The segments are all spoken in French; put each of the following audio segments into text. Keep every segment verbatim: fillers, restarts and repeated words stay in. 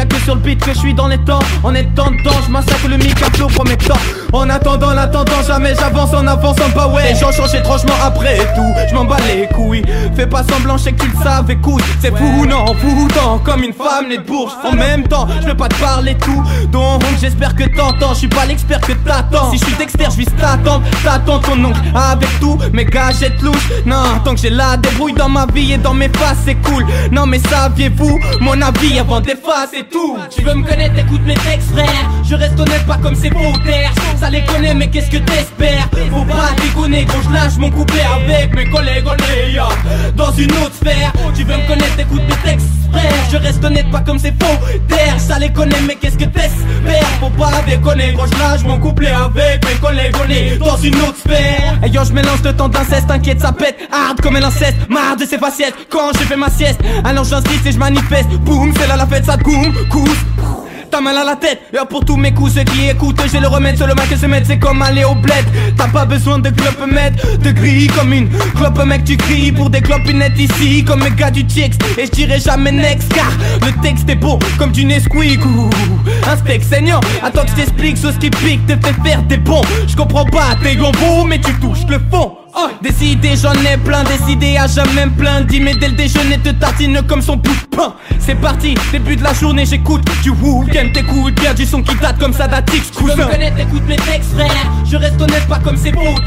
y'a que sur le beat que je suis dans les temps. En étant dedans, je massacre le mic à flot promettant. En attendant, l'attendant, jamais j'avance en avançant. Bah ouais, j'en change étrangement après tout. Je m'en bats les couilles. Fais pas semblant, je sais que tu le savais, écoute. C'est fou ou non, fou ou tant, comme une femme née de bourge. En même temps, je veux pas te parler tout. Donc j'espère que t'entends, je suis pas l'expert que t'attends. Si je suis dextère, je vis t'attendre. T'attends ton oncle avec tout mes gadgets louches. Non, tant que j'ai la débrouille dans ma vie et dans mes faces, c'est cool. Non mais saviez-vous mon avis avant des faces et tout. Tu veux me connaître, écoute mes textes frère. Je reste honnête, pas comme ces pauvres. Ça les connaît mais qu'est-ce que t'espères. Faut pas déconner quand je lâche mon couplet avec mes collègues yeah. Dans une autre sphère. Tu veux me connaître, écoute mes textes frère. Je reste honnête, pas comme ces pauvres. Ça les connaît mais qu'est-ce que t'espères. Faut pas déconner quand je lâche mon couplet avec mes collègues on est dans une autre sphère. Et yo, je mélange de temps d'inceste, t'inquiète ça pète. Hard comme un inceste, marre de ses facettes. Quand je fais ma sieste, alors j'insiste et je manifeste. Boum, c'est là la fête, ça goum, cousse. T'as mal à la tête, et pour tous mes coups, ceux qui écoutent, j'ai le remède, seul mal que se mettre, c'est comme aller au bled. T'as pas besoin de clope mettre, de gris comme une clope mec, tu cries pour des clopinettes ici, comme mes gars du T X. Et je dirai jamais next, car le texte est beau, comme du Nesquik ou un steak saignant. Attends que je t'explique, ce qui pique, te fait faire des bons. Je comprends pas tes gambos, mais tu touches le fond. Oh, des idées j'en ai plein, des idées à jamais plein. Dis mais dès le déjeuner te tartine comme son bout de pain. C'est parti, début de la journée j'écoute du week-end. T'écoutes bien du son qui date comme ça d'Atix. Tu veux me connaître, écoute mes textes frère. Je reste honnête, pas comme ces pauvres.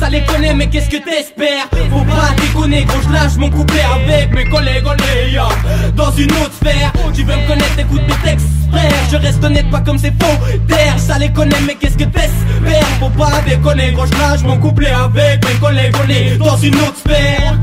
Ça les connaît mais qu'est-ce que t'espères. Faut pas déconner gros, je lâche mon couplet avec mes collègues olé yeah. Dans une autre sphère. Tu veux me connaître, écoute mes textes frère. Je reste honnête, pas comme ces pauvres. Ça les connaît mais qu'est-ce que t'espères. Faut pas déconner gros, je lâche mon couplet avec mes collègues, on est dans une autre sphère.